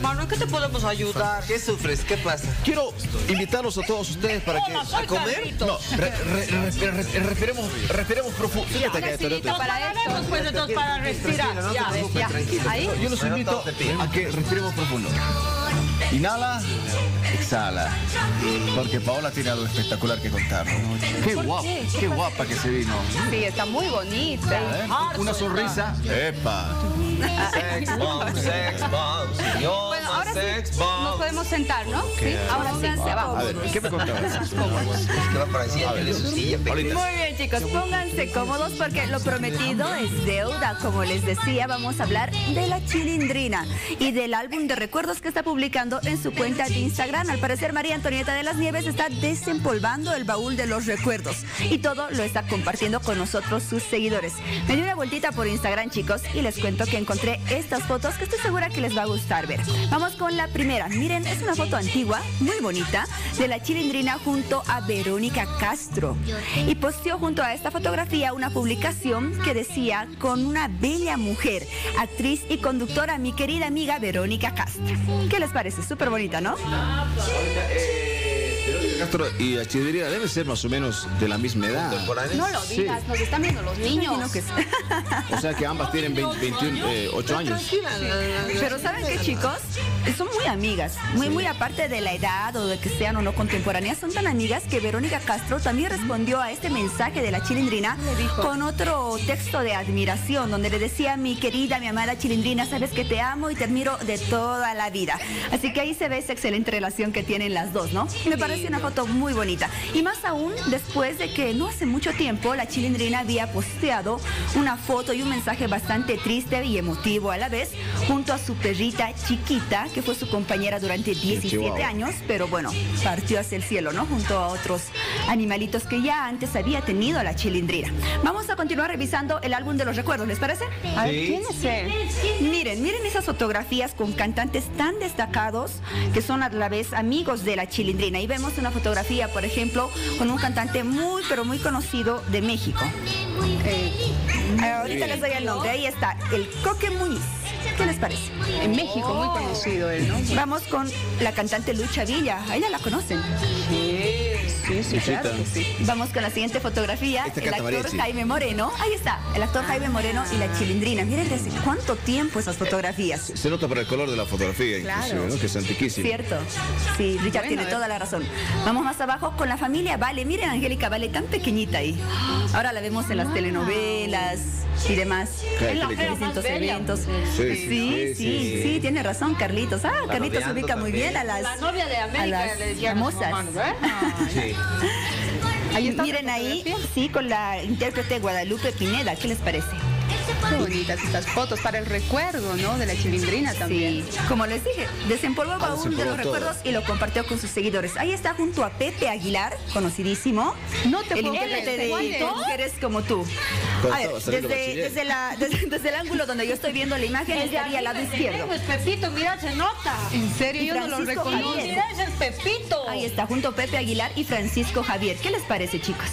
hermano, ¿en qué te podemos ayudar? ¿Qué sufres? ¿Qué pasa? Quiero invitarlos a todos ustedes para que... ¿A comer? No, respiremos profundo. Para respirar. Yo los invito a que respiremos profundo. Inhala, exhala. Porque Paola tiene algo espectacular que contar. Qué guapa, qué guapa que se vino. Sí, está muy bonita. Una sonrisa. ¡Epa! Sex bomb, sex bomb. Bueno, ahora sí nos podemos sentar, ¿no? Sí, ahora sí, se va. A ver, ¿qué me contabas? Muy bien, chicos, pónganse cómodos porque lo prometido es deuda. Como les decía, vamos a hablar de la Chilindrina y del álbum de recuerdos que está publicando en su cuenta de Instagram. Al parecer, María Antonieta de las Nieves está desempolvando el baúl de los recuerdos y todo lo está compartiendo con nosotros, sus seguidores. Me di una vueltita por Instagram, chicos, y les cuento que encontré estas fotos que estoy segura que les va a gustar ver. Vamos con la primera. Miren, es una foto antigua, muy bonita, de la Chilindrina junto a Verónica Castro. Y posteó junto a esta fotografía una publicación que decía: con una bella mujer, actriz y conductora, mi querida amiga Verónica Castro. ¿Qué les parece? Súper bonita, ¿no? Castro y la Chilindrina deben ser más o menos de la misma edad. No lo digas, sí, nos están viendo los niños. O sea que ambas tienen 28 años. Pero ¿saben qué, chicos? Son muy amigas, muy aparte de la edad o de que sean o no contemporáneas, son tan amigas que Verónica Castro también respondió a este mensaje de la Chilindrina con otro texto de admiración, donde le decía: mi querida, mi amada Chilindrina, sabes que te amo y te admiro de toda la vida. Así que ahí se ve esa excelente relación que tienen las dos, ¿no? Me parece una foto muy bonita. Y más aún después de que no hace mucho tiempo la Chilindrina había posteado una foto y un mensaje bastante triste y emotivo a la vez, junto a su perrita Chiquita, que fue su compañera durante 17 años, pero bueno, partió hacia el cielo, ¿no? Junto a otros animalitos que ya antes había tenido la Chilindrina. Vamos a continuar revisando el álbum de los recuerdos, ¿les parece? A ver, ¿quién es él? Miren esas fotografías con cantantes tan destacados que son a la vez amigos de la Chilindrina. Y vemos una fotografía, por ejemplo, con un cantante muy, pero muy conocido de México. Ahorita les doy el nombre, ahí está, el Coque Muñiz. ¿Qué les parece? En México, muy conocido él, ¿no? Vamos con la cantante Lucha Villa, ¿a ella la conocen? Sí, claro que sí. Vamos con la siguiente fotografía, el actor Jaime Moreno. Ahí está, el actor Jaime Moreno y la Chilindrina. Miren desde cuánto tiempo esas fotografías. Se nota por el color de la fotografía, inclusive, ¿no? Que es antiquísimo. Cierto, sí, Richard tiene toda la razón. Vamos más abajo con la familia Vale. Miren a Angélica Vale, tan pequeñita ahí. Ahora la vemos en las telenovelas y demás. En los distintos eventos. Sí, tiene razón, Carlitos. Ah, Carlitos se ubica muy bien a las... La novia de América, le decía. Famosas. Sí. Miren ahí, sí, con la intérprete Guadalupe Pineda, ¿qué les parece? Qué bonitas estas fotos, para el recuerdo, ¿no? De la Chilindrina también. Sí, como les dije, desempolvó el baúl de los recuerdos y lo compartió con sus seguidores. Ahí está junto a Pepe Aguilar, conocidísimo. No te puedo creer, de Mujeres como tú. A ver, desde el ángulo donde yo estoy viendo la imagen, estaría al lado izquierdo. Es Pepito, mira, se nota. En serio, yo no lo reconozco. Mira, es el Pepito. Ahí está junto a Pepe Aguilar y Francisco Javier. ¿Qué les parece, chicos?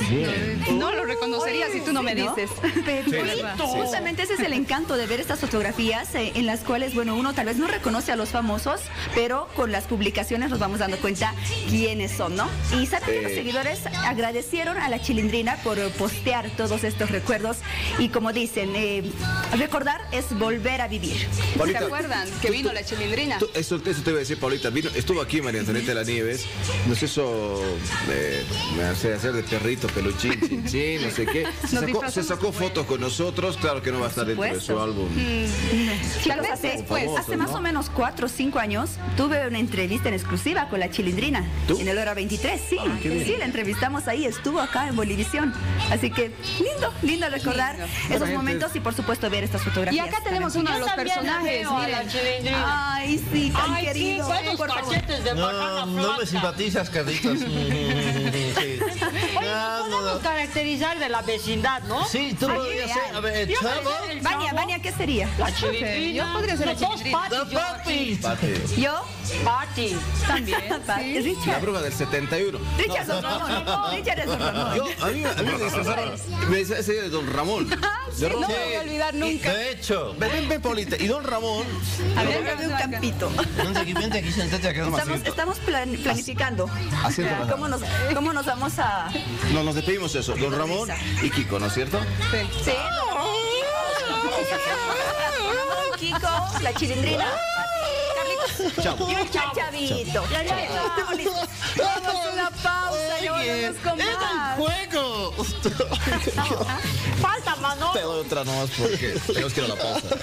No lo reconocería si tú no me dices. Pepito. Justamente ese es el encanto de ver estas fotografías en las cuales, bueno, uno tal vez no reconoce a los famosos, pero con las publicaciones nos vamos dando cuenta quiénes son, ¿no? Y saben que los seguidores agradecieron a la Chilindrina por postear todos estos recuerdos y, como dicen, recordar es volver a vivir. Paulita, ¿se acuerdan que vino la Chilindrina? Eso te iba a decir, Paulita, estuvo aquí María Antonieta de las Nieves, nos hizo hacer de perrito, peluchín, chinchín, no sé qué. Se sacó fotos con nosotros, claro. Que no va a estar dentro de su álbum. Tal vez después. Hace más o menos 4 o 5 años tuve una entrevista en exclusiva con la Chilindrina. ¿Tú? En el Hora 23, sí. Ah, sí, la entrevistamos ahí, estuvo acá en Bolivision. Así que lindo recordar esos momentos y por supuesto ver estas fotografías. Y acá tenemos uno de los personajes. Miren. Ay, sí, tan querido. Sí, por cachetes de no me simpatizas, Carlitos. Oye, ¿nos podemos caracterizar de la vecindad, no? Sí, tú lo podrías hacer. A ver, Vania, ¿qué sería? La Chilindrina. Yo podría ser la Chilindrina. Yo Patti. También. ¿Sí? Richard. La bruja del 71. Richard no, Don Ramón. No. Richard es Don Ramón. Yo, a mí me disfrazaron. Me decía ese de Don Ramón. Sí, no me voy a olvidar nunca. De hecho. Ven, Paulita. Y Don Ramón. A ver, dame un campito. Vente aquí, sentate acá. Estamos planificando. ¿Cómo nos vamos a...? No, nos despedimos eso. Don Ramón y Kiko, ¿no es cierto? Sí. Kiko, la Chilindrina. Chao. Chao, chavito. Vamos a una pausa. Ya volvemos con más. ¡Es el juego! Falta, mano. Te doy otra nomás porque tenemos que ir a la pausa.